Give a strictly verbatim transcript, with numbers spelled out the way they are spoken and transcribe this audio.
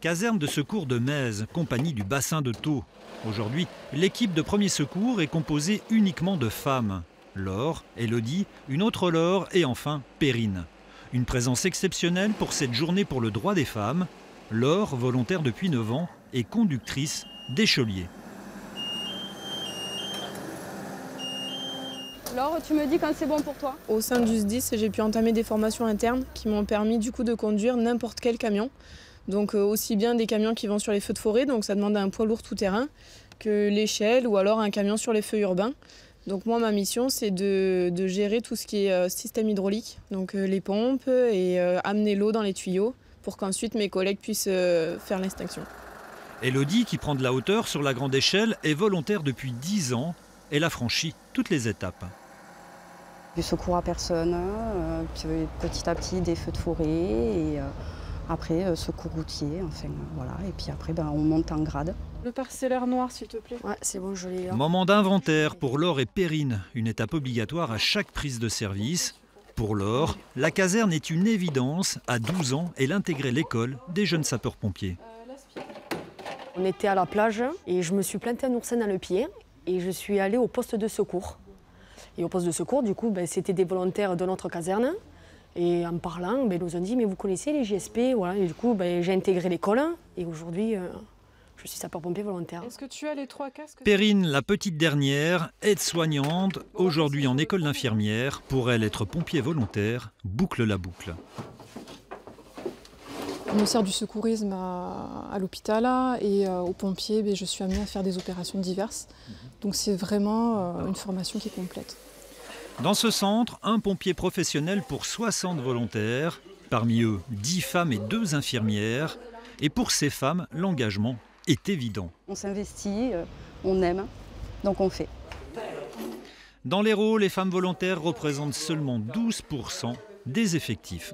Caserne de secours de Mez, compagnie du bassin de Taux. Aujourd'hui, l'équipe de premier secours est composée uniquement de femmes. Laure, Elodie, une autre Laure et enfin Perrine. Une présence exceptionnelle pour cette journée pour le droit des femmes. Laure, volontaire depuis neuf ans, est conductrice d'écheliers. Laure, tu me dis quand c'est bon pour toi? Au sein du S D I S, j'ai pu entamer des formations internes qui m'ont permis du coup de conduire n'importe quel camion. Donc euh, aussi bien des camions qui vont sur les feux de forêt, donc ça demande un poids lourd tout-terrain, que l'échelle ou alors un camion sur les feux urbains. Donc moi, ma mission, c'est de, de gérer tout ce qui est euh, système hydraulique, donc euh, les pompes et euh, amener l'eau dans les tuyaux pour qu'ensuite mes collègues puissent euh, faire l'extinction. Elodie, qui prend de la hauteur sur la grande échelle, est volontaire depuis dix ans. Elle a franchi toutes les étapes. Du secours à personne, euh, puis petit à petit des feux de forêt, et euh, après euh, secours routier, enfin euh, voilà, et puis après ben, on monte en grade. Le parcellaire noir s'il te plaît. Ouais, c'est bon, je l'ai là. Moment d'inventaire pour Laure et Perrine, une étape obligatoire à chaque prise de service. Pour Laure, la caserne est une évidence. À douze ans, elle intégrait l'école des jeunes sapeurs-pompiers. On était à la plage et je me suis plantée un oursin dans le pied et je suis allée au poste de secours. Et au poste de secours, du coup, ben, c'était des volontaires de notre caserne. Et en parlant, ben, ils nous ont dit, mais vous connaissez les J S P, voilà. Et du coup, ben, j'ai intégré l'école et aujourd'hui, euh, je suis sapeur-pompier volontaire. Est-ce que tu as les trois casques? Perrine, la petite dernière, aide-soignante, aujourd'hui en école d'infirmière. Pour elle, être pompier volontaire boucle la boucle. On me sert du secourisme à, à l'hôpital et euh, aux pompiers, ben, je suis amenée à faire des opérations diverses. Donc c'est vraiment euh, une formation qui est complète. Dans ce centre, un pompier professionnel pour soixante volontaires, parmi eux dix femmes et deux infirmières. Et pour ces femmes, l'engagement est évident. On s'investit, on aime, donc on fait. Dans l'Hérault, les femmes volontaires représentent seulement douze pour cent des effectifs.